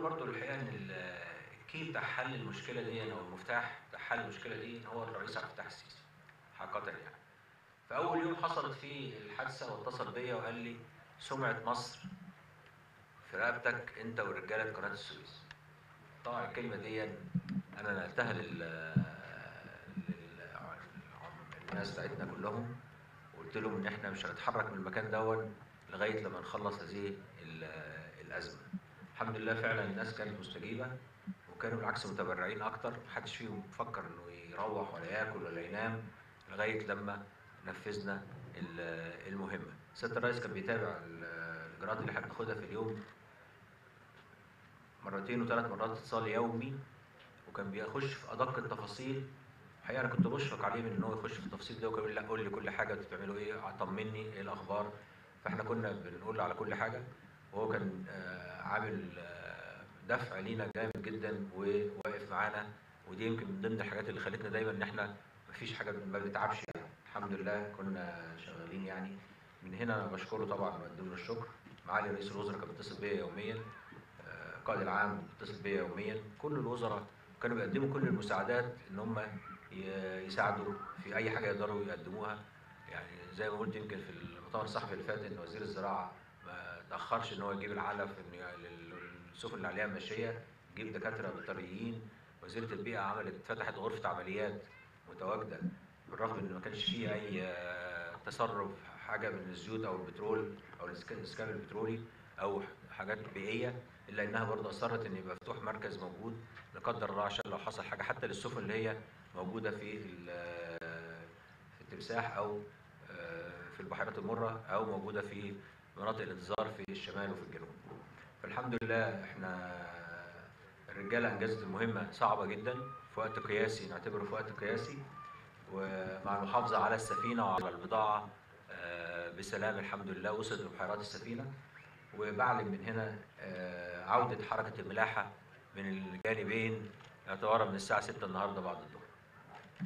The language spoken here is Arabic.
بقول برضو الحقيقه ان الكي بتاع حل المشكله دي او المفتاح بتاع حل المشكله دي هو الرئيس عبد الفتاح السيسي حقيقه يعني. فاول يوم حصلت فيه الحادثه واتصل بيا وقال لي سمعه مصر في رقبتك انت ورجاله قناه السويس. طبعا الكلمه دي انا نقلتها للناس بتاعتنا كلهم وقلت لهم ان احنا مش هنتحرك من المكان دوت لغايه لما نخلص هذه الازمه. الحمد لله فعلا الناس كانت مستجيبه وكانوا بالعكس متبرعين اكتر، محدش فيهم فكر انه يروح ولا ياكل ولا ينام لغايه لما نفذنا المهمه. سياده الرئيس كان بيتابع الاجراءات اللي احنا بناخدها في اليوم مرتين وثلاث مرات اتصال يومي، وكان بيخش في ادق التفاصيل. الحقيقه انا كنت بشفق عليه من ان هو يخش في التفاصيل ده، وكان بيقول لي لا قول لي كل حاجه، انتوا بتعملوا ايه، طمني، ايه الاخبار. فاحنا كنا بنقول على كل حاجه، وهو كان عامل دفع لينا جامد جدا وواقف معانا، ودي يمكن من ضمن الحاجات اللي خلتنا دايما ان احنا مفيش حاجه ما بنتعبش يعني. الحمد لله كنا شغالين يعني. من هنا انا بشكره طبعا وبقدم له الشكر. معالي رئيس الوزراء كان بيتصل بيا يوميا، القائد العام بيتصل بيا يوميا، كل الوزراء كانوا بيقدموا كل المساعدات ان هم يساعدوا في اي حاجه يقدروا يقدموها يعني. زي ما قلت يمكن في المؤتمر الصحفي اللي فات ان وزير الزراعه ما تاخرش ان هو يجيب العلف السفن اللي عليها ماشيه، يجيب دكاتره بيطريين. وزيره البيئه عملت فتحت غرفه عمليات متواجده بالرغم ان ما كانش فيه اي تسرب حاجه من الزيوت او البترول او الاسكان البترولي او حاجات بيئيه، الا انها برضه اصرت ان يبقى مفتوح مركز موجود لا قدر الله عشان لو حصل حاجه حتى للسفن اللي هي موجوده في التمساح او في البحيرات المره او موجوده في مناطق الانتظار في الشمال وفي الجنوب. فالحمد لله احنا الرجاله انجزت المهمه صعبه جدا في وقت قياسي، نعتبره في وقت قياسي، ومع المحافظه على السفينه وعلى البضاعه بسلام الحمد لله وصلت لبحيرات السفينه. وبعلم من هنا عوده حركه الملاحه من الجانبين اعتبارا من الساعه 6 النهارده بعد الظهر.